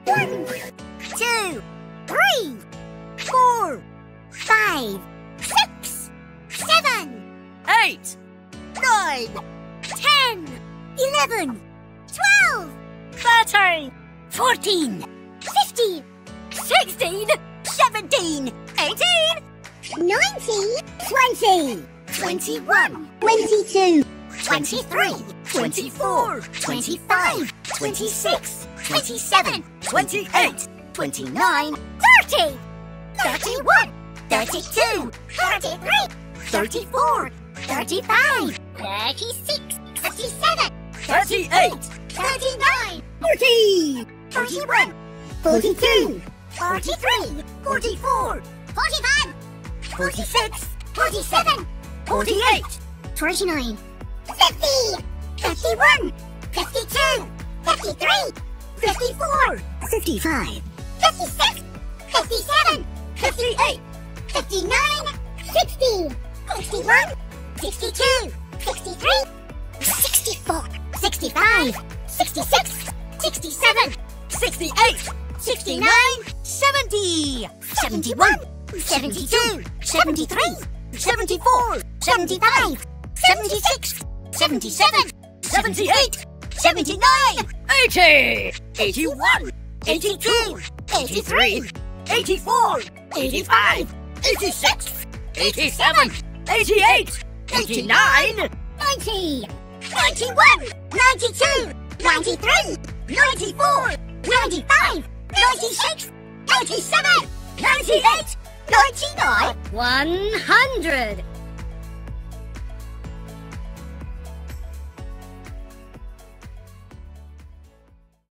20, 21, 22, 23, 24, 25, 26, 27, 28, 29, 30, 31, 32, 33, 34, 35, 36, 37, 38, 39, 40, 41, 42, 43, 44, 45, 46, 47, 48, 49, 50, 51, 52, 53, 54, 55, 56, 57, 58, 59, 60, 61, 62, 63, 64, 65, 66, 67, 68, 69, 70, 71, 72, 73, 74, 75, 76, 77, 78, 79, 80, 81, 82, 83, 84, 85, 86, 87, 88, 89, 90, 91, 92, 93, 94, 95, 96, 97, 98, 99, 100.